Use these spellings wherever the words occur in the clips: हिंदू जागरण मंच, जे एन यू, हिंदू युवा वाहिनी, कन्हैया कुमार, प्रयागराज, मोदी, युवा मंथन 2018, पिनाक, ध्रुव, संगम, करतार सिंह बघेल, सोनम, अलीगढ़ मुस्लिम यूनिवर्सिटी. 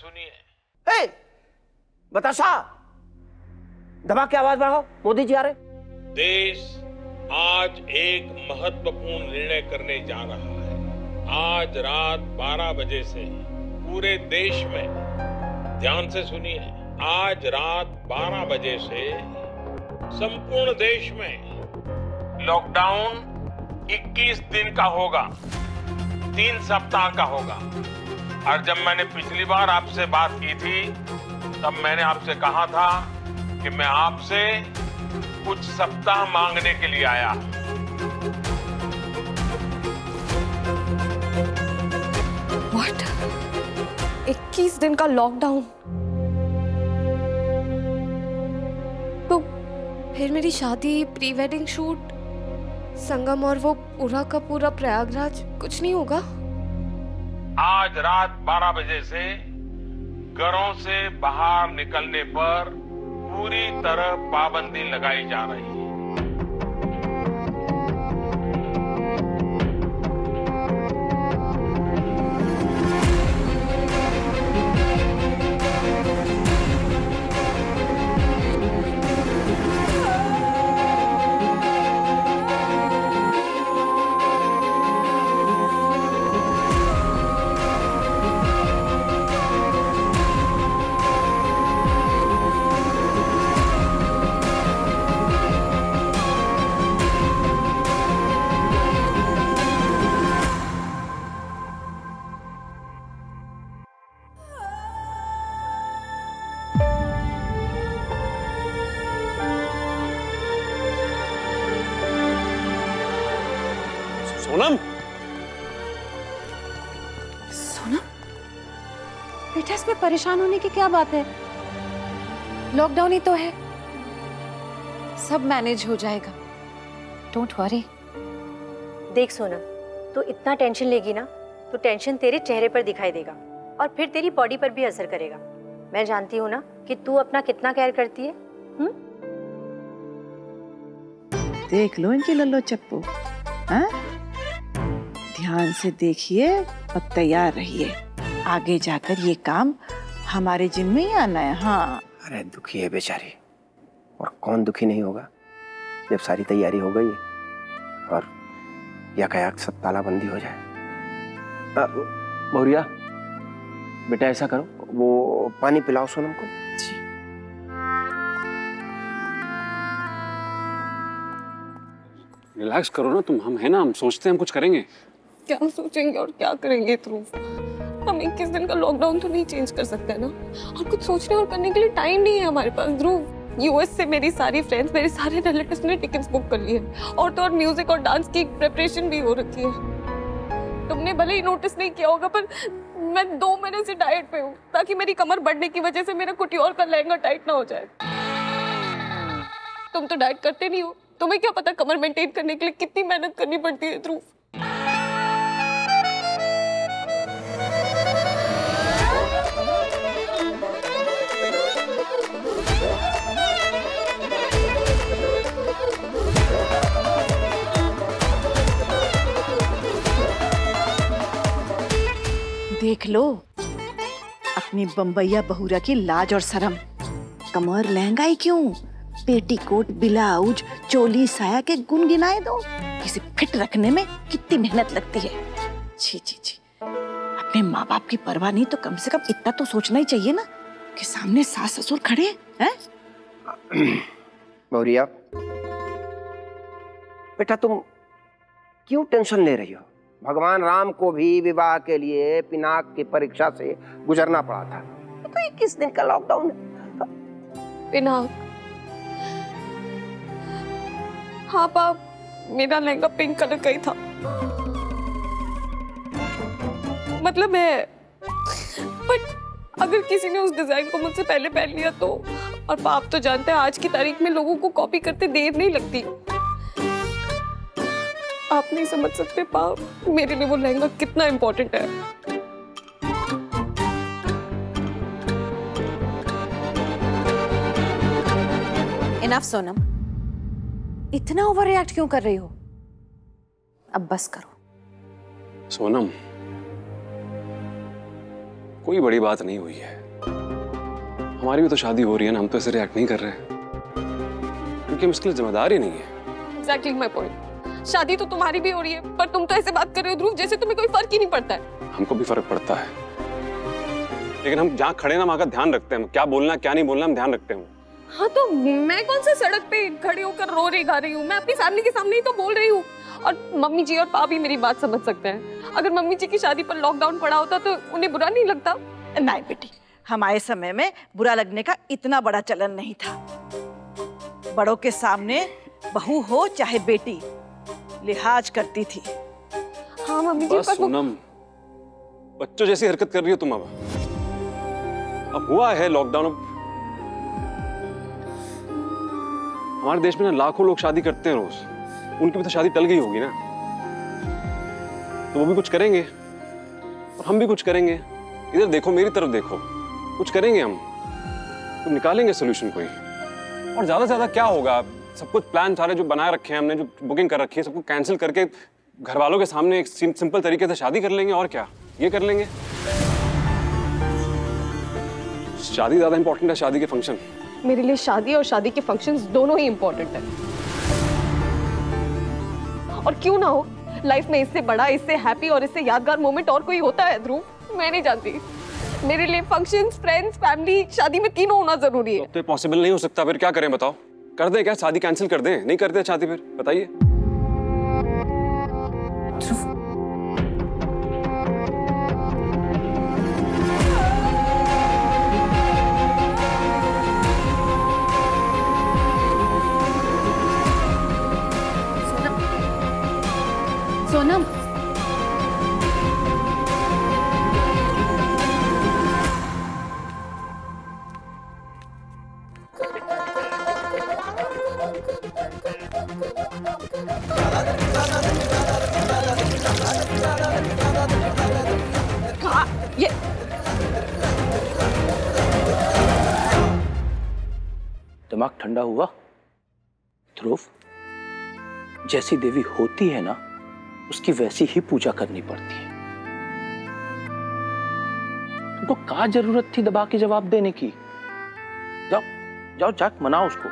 सुनिए। बताशा, दबा के आवाज बढ़ाओ, मोदी जी आ रहे। देश आज एक महत्वपूर्ण निर्णय करने जा रहा है। आज रात 12 बजे से पूरे देश में, ध्यान से सुनिए, आज रात 12 बजे से संपूर्ण देश में लॉकडाउन 21 दिन का होगा, 3 सप्ताह का होगा। और जब मैंने पिछली बार आपसे बात की थी तब मैंने आपसे कहा था कि मैं आपसे कुछ सप्ताह मांगने के लिए आया। What? 21 दिन का लॉकडाउन? तो फिर मेरी शादी, प्री वेडिंग शूट, संगम और वो पूरा का पूरा प्रयागराज, कुछ नहीं होगा? आज रात 12 बजे से घरों से बाहर निकलने पर पूरी तरह पाबंदी लगाई जा रही है। सोनम, सोनम बेटा, इसमें परेशान होने की क्या बात है? लॉकडाउन ही तो है, सब मैनेज हो जाएगा, डोंट वरी। देख सोनम, तू इतना टेंशन लेगी ना तो टेंशन तेरे चेहरे पर दिखाई देगा और फिर तेरी बॉडी पर भी असर करेगा। मैं जानती हूँ ना कि तू अपना कितना केयर करती है। देख लो इनकी लल्लो चप्पू, ध्यान से देखिए और तैयार रहिए, आगे जाकर ये काम हमारे जिम्मे ही आना है। हाँ, अरे दुखी है बेचारी, और कौन दुखी नहीं होगा जब सारी तैयारी हो गई और यकायक सब तालाबंदी हो जाए। बहुरिया बेटा, ऐसा करो, वो पानी पिलाओ सोनम को। जी। रिलैक्स करो ना तुम, हम है ना, हम सोचते हैं, हम कुछ करेंगे। क्या सोचेंगे और क्या करेंगे ध्रुव? हम 21 दिन का लॉकडाउन तो नहीं चेंज कर सकते ना, और कुछ सोचने और करने के लिए टाइम नहीं है हमारे पास। ध्रुव, यूएस से मेरी सारी फ्रेंड्स, मेरे सारे रिलेटिव्स ने टिकट्स बुक कर लिए हैं, और तो और म्यूजिक और डांस की प्रिपरेशन भी हो रखी है। तुमने भले ही नोटिस नहीं किया होगा पर मैं 2 महीने से डाइट पे हूँ ताकि मेरी कमर बढ़ने की वजह से मेरा कुटियोर का लहंगा टाइट ना हो जाए। तुम तो डाइट करते नहीं हो, तुम्हें क्या पता कमर मेंटेन करने के लिए कितनी मेहनत करनी पड़ती है ध्रुव। देख लो अपनी बम्बैया बहुरा की लाज और शर्म, कमर लहंगा ही क्यों, पेटीकोट, ब्लाउज, चोली, साया के गुण गिनाए दो। इसे फिट रखने में कितनी मेहनत लगती है। छी छी छी, अपने माँ बाप की परवाह नहीं तो कम से कम इतना तो सोचना ही चाहिए ना कि सामने सास ससुर खड़े हैं। बहुरिया बेटा, तुम क्यों टेंशन ले रही हो? भगवान राम को भी विवाह के लिए पिनाक की परीक्षा से गुजरना पड़ा था, तो 21 दिन का लॉकडाउन है। पिनाक? हाँ पाप, मेरा लहंगा पिंक कलर का ही था। मतलब है, बट अगर किसी ने उस डिजाइन को मुझसे पहले पहन लिया तो, और पाप तो जानते हैं आज की तारीख में लोगों को कॉपी करते देर नहीं लगती। आप नहीं समझ सकते पाप, मेरे लिए वो लहंगा कितना इम्पोर्टेंट है। इनफ सोनम, इतना ओवर रिएक्ट क्यों कर रही हो? अब बस करो। सोनम, कोई बड़ी बात नहीं हुई है। हमारी भी तो शादी हो रही है ना, हम तो ऐसे रिएक्ट नहीं कर रहे क्योंकि हम इसके लिए जिम्मेदार ही नहीं है। Exactly my point. शादी तो तुम्हारी भी हो रही है पर तुम तो ऐसे बात कर रहे हो ध्रुव जैसे तुम्हें कोई फर्क ही नहीं पड़ता है। हमको भी फर्क पड़ता है लेकिन हम जहाँ खड़े ना वहाँ का ध्यान रखते हैं, क्या बोलना क्या नहीं बोलना हम ध्यान रखते हैं। हाँ तो मैं कौन से सड़क पे खड़ी होकर रो रही गा रही हूँ, मैं अपनी फैमिली के सामने ही तो बोल रही हूँ। और मम्मी जी और पापा भी मेरी बात समझ सकते हैं। अगर मम्मी जी की शादी पर लॉकडाउन पड़ा होता तो उन्हें बुरा नहीं लगता। नहीं बेटी, हमारे समय में बुरा लगने का इतना बड़ा चलन नहीं था। बड़ों के सामने बहू हो चाहे बेटी, लिहाज करती थी। हाँ मम्मी जी, सोनम बच्चों जैसी हरकत कर रही हो तुम। अब हुआ है लॉकडाउन, हमारे देश में ना लाखों लोग शादी करते हैं रोज, उनकी भी तो शादी टल गई होगी ना, तो वो भी कुछ करेंगे और हम भी कुछ करेंगे। इधर देखो, मेरी तरफ देखो, कुछ करेंगे हम तो, निकालेंगे सोल्यूशन कोई। और ज्यादा से ज्यादा क्या होगा, सब कुछ प्लान सारे जो बना रखे हैं हमने, जो बुकिंग कर रखी है, सबको कैंसिल करके घर वालों के सामने एक सिंपल तरीके से शादी कर लेंगे। और क्या ये कर लेंगे, शादी ज्यादा इंपॉर्टेंट है शादी के फंक्शन। मेरे लिए शादी और शादी के फंक्शंस दोनों ही इम्पोर्टेंट हैं। और क्यों ना हो, लाइफ में इससे बड़ा, इससे हैप्पी और इससे यादगार मोमेंट और कोई होता है ध्रुव? मैं नहीं जानती। मेरे लिए फंक्शंस, फ्रेंड्स, फैमिली, शादी में तीनों होना जरूरी है। तो पॉसिबल नहीं हो सकता, फिर क्या करें बताओ? कर दें क्या, शादी कैंसिल कर दें? नहीं करते शादी फिर बताइए। सोनम, ये दिमाग ठंडा हुआ ध्रुव? जैसी देवी होती है ना उसकी वैसी ही पूजा करनी पड़ती है। तुमको क्या जरूरत थी दबा के जवाब देने की? जाओ जाओ जाक मनाओ उसको।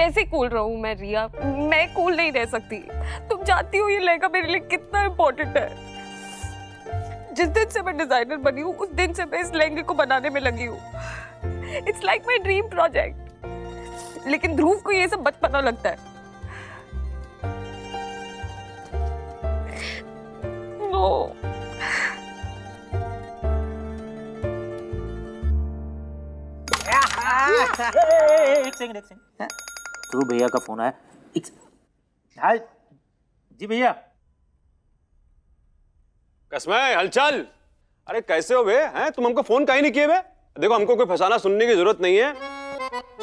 कैसे कूल रहूं मैं रिया, मैं कूल नहीं रह सकती। तुम जानती हो ये लहंगा मेरे लिए कितना इम्पोर्टेंट है। जिस दिन से मैं डिजाइनर बनी हूँ उस दिन से मैं इस लहंगे को बनाने में लगी हूँ। It's like my dream project. लेकिन ध्रुव को ये सब बचपना लगता है। No. एक सेकंड। ध्रुव भैया का फोन आया। हाय जी भैया। कसम है हलचल, अरे कैसे हो बे? हैं तुम हमको फोन काहे नहीं किए बे? देखो हमको कोई फसाना सुनने की जरूरत नहीं है।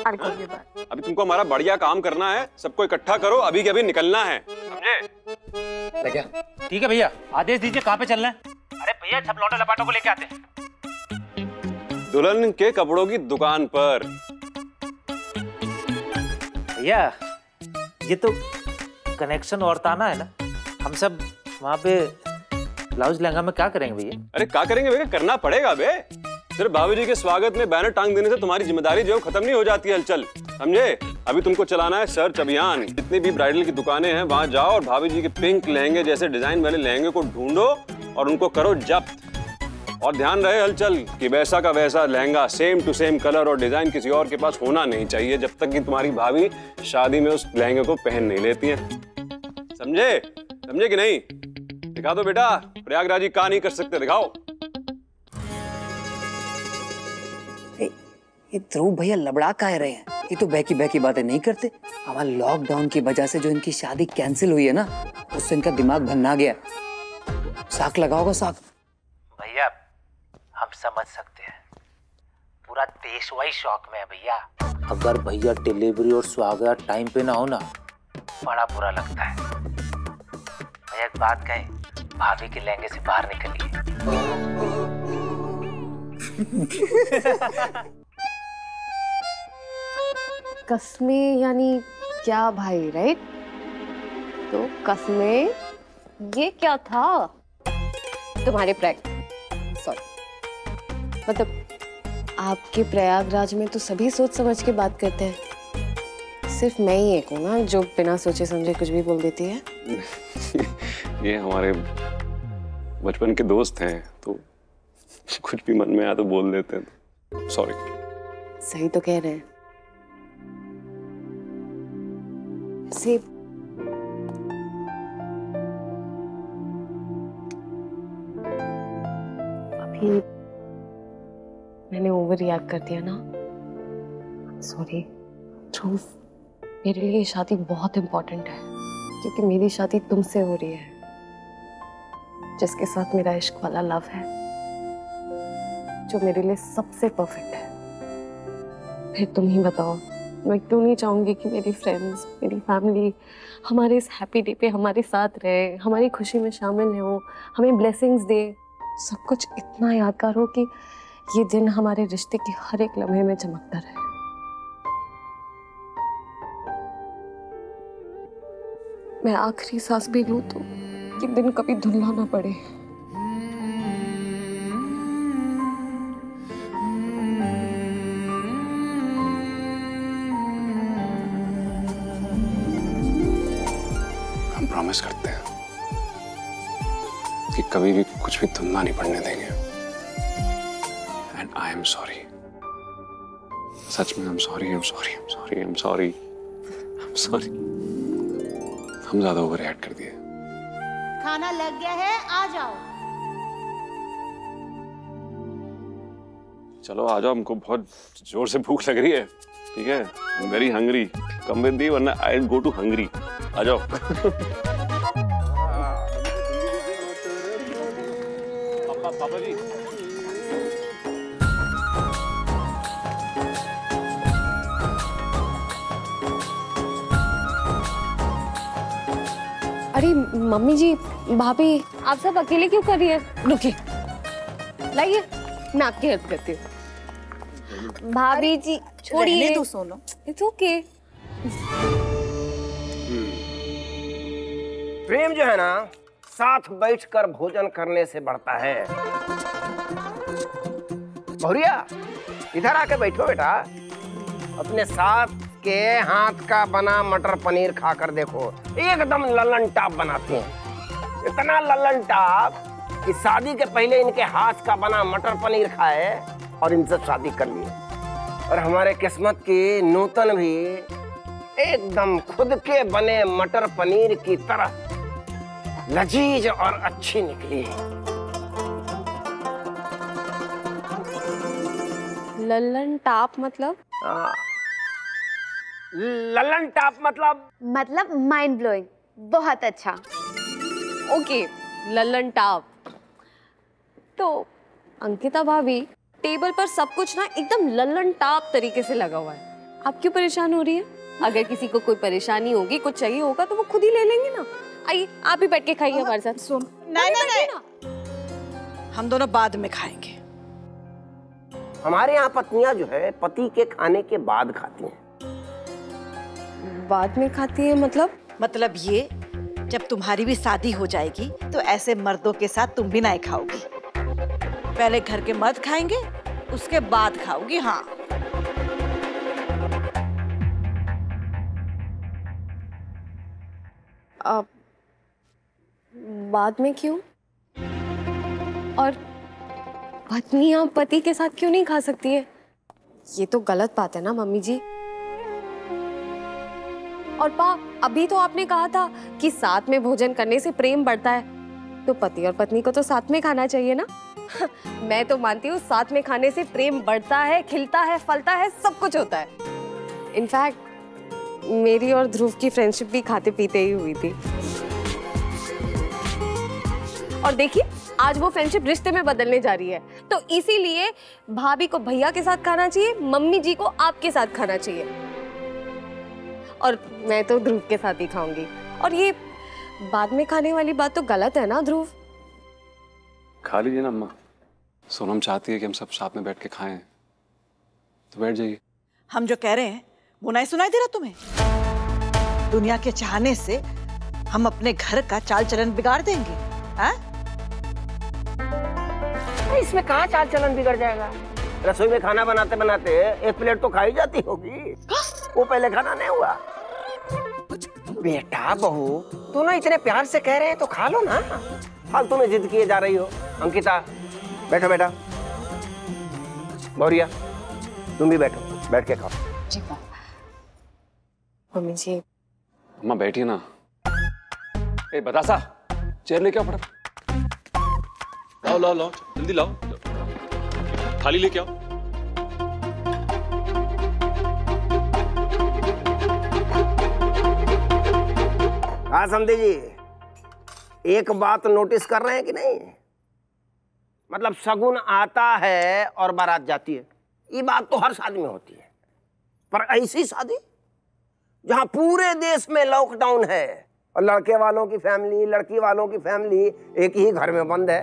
अभी तुमको हमारा बढ़िया काम करना है, सबको इकट्ठा करो, अभी के अभी निकलना है, समझे? ठीक है भैया, आदेश दीजिए कहाँ पे चलना है। अरे भैया सब लौंडे लपाटों को लेके आते हैं दुल्हन के कपड़ों की दुकान पर। भैया ये तो कनेक्शन और ताना है ना, हम सब वहाँ पे ब्लाउज लहंगा में क्या करेंगे भैया? अरे क्या करेंगे भैया, करना पड़ेगा बे। सिर्फ भाभी जी के स्वागत में बैनर टांग देने से तुम्हारी जिम्मेदारी जो खत्म नहीं हो जाती है हलचल, समझे? अभी तुमको चलाना है सर्च अभियान। जितनी भी ब्राइडल की दुकानें हैं वहां जाओ और भाभी जी के पिंक लहंगे जैसे डिजाइन वाले लहंगे को ढूंढो और उनको करो जब्त। और ध्यान रहे हलचल कि वैसा का वैसा lehenga, same to same colour और डिजाइन किसी और के पास होना नहीं चाहिए जब तक कि तुम्हारी भाभी शादी में उस लहंगे को पहन नहीं लेती है, समझे? समझे कि नहीं? दिखा दो बेटा, प्रयागराज जी का नहीं कर सकते, दिखाओ। ये ध्रुव भैया लबड़ा काहे रहे हैं? ये तो बहकी बहकी बातें नहीं करते। हमारे लॉकडाउन की वजह से जो इनकी शादी कैंसिल हुई है ना, उससे इनका दिमाग भन्ना गया। साख लगाओगे साख? भैया हम समझ सकते हैं, पूरा देश वही शौक में है भैया। अगर भैया डिलीवरी और स्वागत टाइम पे ना हो ना, बड़ा बुरा लगता है। भैया एक बात कहें, भाभी के लहंगे से बाहर निकलिए। कसमें यानी क्या भाई, राइट? तो कसमें ये क्या था? तुम्हारे प्रयाग सॉरी मतलब आपके प्रयागराज में तो सभी सोच समझ के बात करते हैं, सिर्फ मैं ही एक हूँ ना जो बिना सोचे समझे कुछ भी बोल देती है। ये हमारे बचपन के दोस्त हैं तो कुछ भी मन में आया तो बोल देते हैं। सॉरी। सही तो कह रहे हैं। सेब अभी मैंने ओवर रिएक्ट कर दिया ना। सॉरी ध्रुव, मेरे लिए शादी बहुत इम्पोर्टेंट है क्योंकि मेरी शादी तुमसे हो रही है, जिसके साथ मेरा इश्क वाला लव है, जो मेरे लिए सबसे परफेक्ट है। फिर तुम ही बताओ, मैं क्यों नहीं चाहूँगी कि मेरी फ्रेंड्स, मेरी फैमिली हमारे इस हैप्पी डे पे हमारे साथ रहे, हमारी खुशी में शामिल हों, हमें ब्लेसिंग्स दे, सब कुछ इतना यादगार हो कि ये दिन हमारे रिश्ते के हर एक लम्हे में चमकता रहे। मैं आखिरी सांस भी लूँ तो कि दिन कभी धुंधला ना पड़े। प्रॉमिस करते हैं कि कभी भी कुछ भी धुंधला नहीं पड़ने देंगे। एंड आई एम सॉरी, सच में I am sorry, I am sorry, I am sorry, I am sorry, I am sorry. हम ज्यादा ओवर रिएक्ट कर दिए। खाना लग गया है, आ जाओ। चलो आ जाओ, हमको बहुत जोर से भूख लग रही है। ठीक है, I am very hungry. Come with me वरना I will go to hungry. आ जाओ। पापा जी अरे मम्मी जी, भाभी, आप सब अकेले क्यों कर रही है? रुकिए, लाइए, मैं आपकी हेल्प करती हूँ। भाभी जी छोड़िए तो सोनो, इट्स ओके। प्रेम जो है ना, साथ बैठकर भोजन करने से बढ़ता है। भौरिया, इधर आके बैठो बेटा, अपने साथ के हाथ का बना मटर पनीर खाकर देखो, एकदम ललन टाप बनाते हैं। इतना ललन टाप कि शादी के पहले इनके हाथ का बना मटर पनीर खाए और इनसे शादी कर लिए। और हमारे किस्मत की नूतन भी एकदम खुद के बने मटर पनीर की तरह लजीज और अच्छी निकली है। ललन टाप मतलब? ललन टाप मतलब माइंड ब्लोइंग, बहुत अच्छा। Okay, Lallantop. तो अंकिता भाभी, टेबल पर सब कुछ ना एकदम ललन टाप तरीके से लगा हुआ है, आप क्यों परेशान हो रही है? अगर किसी को कोई परेशानी होगी, कुछ चाहिए होगा तो वो खुद ही ले लेंगे ना। आइए, आप ही बैठ के खाइए हमारे साथ। सुन, नहीं, हम दोनों बाद में खाएंगे। हमारे यहाँ पत्नियां जो है पति के खाने के बाद खाती हैं। बाद में खाती है मतलब ये जब तुम्हारी भी शादी हो जाएगी तो ऐसे मर्दों के साथ तुम भी नहीं खाओगी, पहले घर के मर्द खाएंगे उसके बाद खाओगी। हाँ, आप बाद में क्यों? और पत्नियां पति के साथ क्यों नहीं खा सकती है? ये तो गलत बात है ना मम्मी जी। और पा, अभी तो आपने कहा था कि साथ में भोजन करने से प्रेम बढ़ता है, तो पति और पत्नी को तो साथ में खाना चाहिए ना। मैं तो मानती हूँ साथ में खाने से प्रेम बढ़ता है, खिलता है, फलता है, सब कुछ होता है। इनफैक्ट मेरी और ध्रुव की फ्रेंडशिप भी खाते पीते ही हुई थी, और देखिए आज वो फ्रेंडशिप रिश्ते में बदलने जा रही है। तो इसीलिए भाभी को भैया के साथ खाना चाहिए, मम्मी जी को आपके साथ खाना चाहिए, और मैं तो ध्रुव के साथ ही खाऊंगी। और ये बाद में खाने वाली बात तो गलत है ना ध्रुव? खा लीजिए ना अम्मा, सोनम चाहती है कि हम सब साथ में बैठ के खाएं, तो बैठ जाइए। हम जो कह रहे हैं वो नहीं सुनाई दे रहा तुम्हें? दुनिया के चाहने से हम अपने घर का चाल चलन बिगाड़ देंगे। इसमें कहाँ चाल चलन बिगड़ जाएगा? रसोई में खाना बनाते बनाते एक प्लेट तो खाई जाती होगी, वो पहले खाना नहीं हुआ। बेटा बहू तू ना इतने प्यार से कह रहे हैं तो खा लो ना। फालतू में जिद किए जा रही हो। अंकिता बैठो बेटा, मौरिया तुम भी बैठो, बैठ के खाओ। जी मम्मी जी। अम्मा बैठिए ना। ए बतासा चेयर लेके आओ फटाफट। लाओ लाओ लाओ जल्दी लाओ, थाली लेके आओ। हाँ समधे जी, एक बात नोटिस कर रहे हैं कि नहीं? मतलब शगुन आता है और बारात जाती है, ये बात तो हर शादी में होती है, पर ऐसी शादी जहाँ पूरे देश में लॉकडाउन है और लड़के वालों की फैमिली, लड़की वालों की फैमिली एक ही घर में बंद है,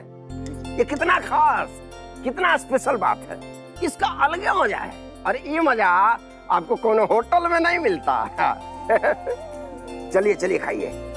ये कितना खास, कितना स्पेशल बात है। इसका अलग मजा है और ये मजा आपको कोनो होटल में नहीं मिलता। चलिए चलिए खाइए।